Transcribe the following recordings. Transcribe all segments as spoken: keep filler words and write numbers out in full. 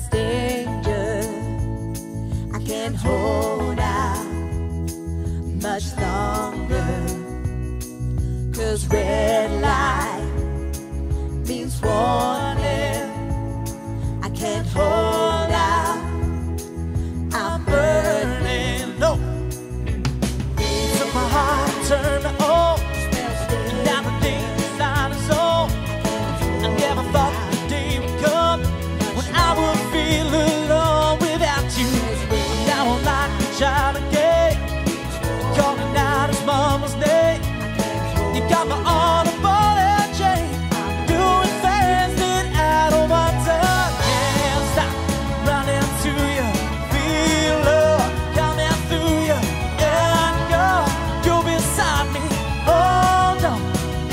feels danger. I can't hold out much longer, 'cause red light means warning. I can't hold out, I'm burning. No, so my heart turned to old, and now the demons out of soul. I never thought the day would come when I would feel alone without you. Now I'm like a child again, calling out his mama's name. You got my arm above that chain, doing things that I don't want to. Can't stop running to you, feel love coming through you. Yeah, I know you're beside me. Oh no,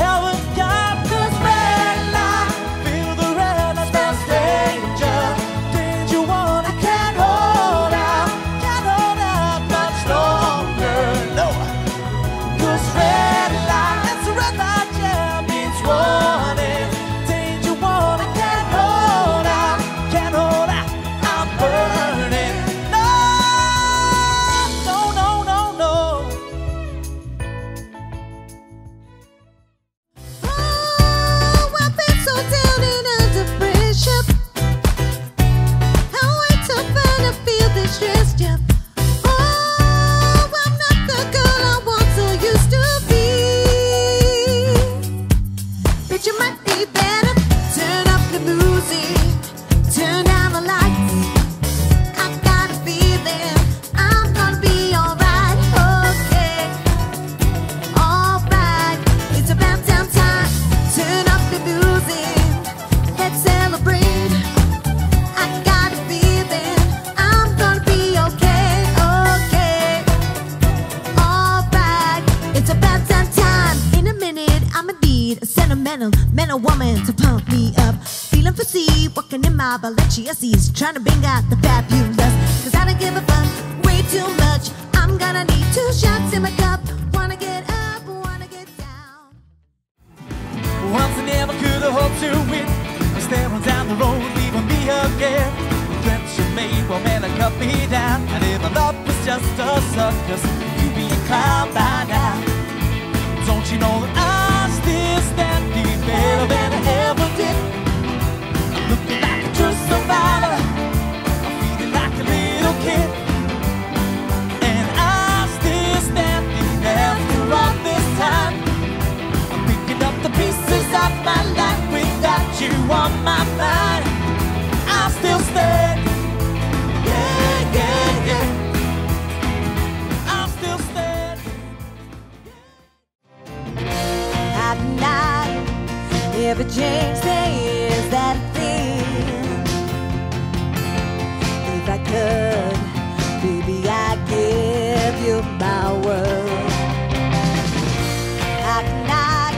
heaven's got this red light. Feel the red light, smells danger. Did you want? I can't hold out, can't hold out much longer. No, this red light, it's a red light, yeah, means warning. Did you want? I can't hold out, can't hold out, I'm burning. No, no, no, no, no. Oh, I've been so down and under pressure. How I to find a feel this stressed up. Oh, I'm not the girl I once so used to be. But you might be better. Turn up the music, turn down the lights. I got a feeling I'm gonna be alright. Okay, alright, it's about damn time. Turn up the music, let's celebrate. I got a feeling I'm gonna be okay. Okay, alright, it's about damn time. In a minute, I'ma need a sentimental man or woman to pump me up. Feeling fatigued, walking in my Balenciennes, trying to bring out the fabulous. 'Cause I don't give a fuck, way too much. I'm gonna need two shots in my cup. Wanna get up, wanna get down. Once I never could have hoped to win. I'm staring down the road, leaving me again. The threats you made, well man, I cut me down. And if my love was just a circus, you'd be a clown by now. Don't you know that I still stand thee better than I ever did? I'm looking like a true survivor, I'm feeling like a little kid. And I still stand thee after all this time. I'm picking up the pieces of my life without you on my mind. I still stand. Yeah, yeah, yeah. I still stand. At night, every change there is that thing. If I could, baby, I'd give you my world. At night,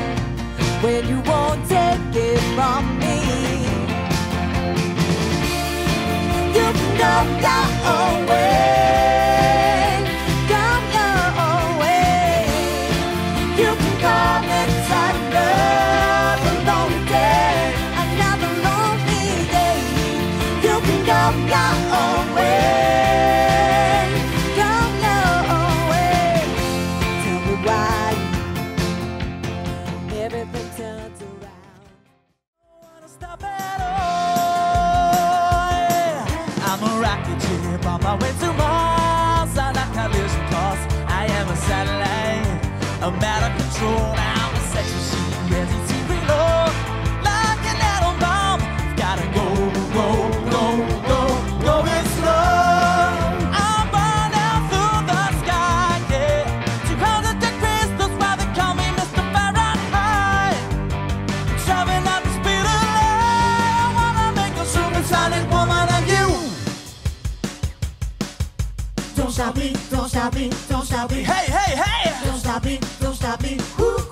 when you won't take it from me, you know that always, come your own way. You can call it another lonely day, another lonely day. You can come your own way, come your own way. Tell me why everything turns around. I don't wanna stop at all, yeah. I'm a rocket ship on my way to Mars. I like collision course, I am a satellite. I'm out of control, I'm a sex machine, ready to reload. Like an atom bomb, gotta go, go, go, go, go it slow. I'm burning out through the sky, yeah. two hundred degrees, that's why they call me Mister Fahrenheit. Traveling at the speed of light, I wanna make a super silent woman of you. Don't stop me, don't stop me, don't stop me. Hey, hey, hey! Don't stop me, don't stop me, ooh.